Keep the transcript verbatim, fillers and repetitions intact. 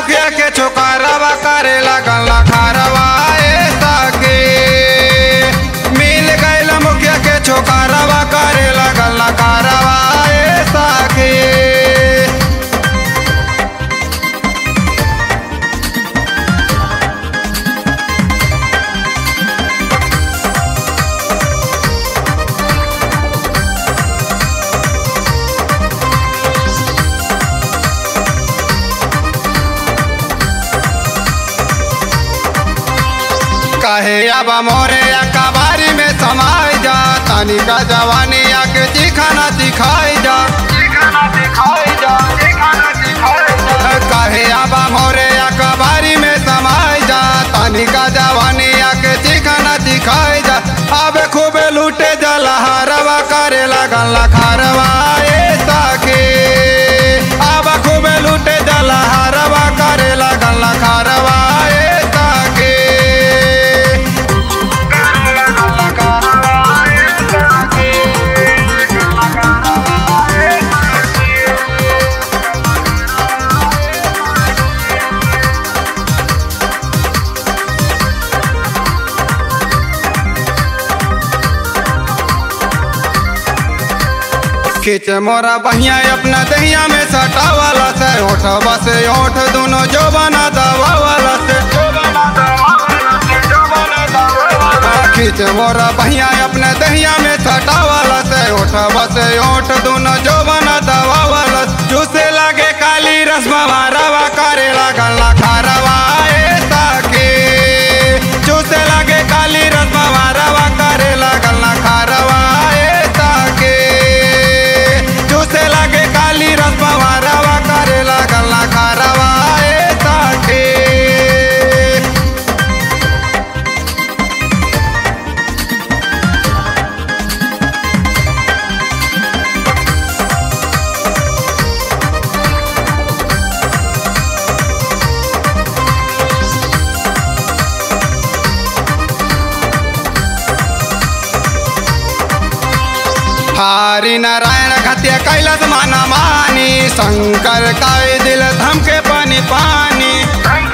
मुखिया के छोकरावा करे लागल लखारवा के मिल गए मुखिया के छोकरावा करे लागल लखारवा के। काहे अब मोरे अकबारी में समाई जा, तानी का जवानी आके दिखाना दिखाई जा, दिखाना दिखाई जा, दिखाना दिखाई जा। काहे अब मोरे अकबारी में समाई जा, तानी का जवानी आके दिखाना दिखाई जा। अब खूब लूटे जला हरवा करे लागल लखारवा के, अब खूब लूटे जला हरवा करे लागल लखारवा के। खींच मोरा बहिया अपना दहिया में सटा वाला से, ओठ बसे ओठ दोनों जो बना दवा वाला से, खींच मोरा बहिया अपना दहिया में सटा वाला से, ओठ बसे ओठ दोनों जो बना दवा वाला। जूसे लागे काली रस्मा रवा करे लागल लखारवा के, जूसे लागे काली रस्मा रवा करे लागल लखारवा के, जूसे लागे काली रस्मा रवा करे लागल लखारवा के। हरि नारायण घतिया कैलस माना मानी, शंकर का दिल धमके पानी पानी।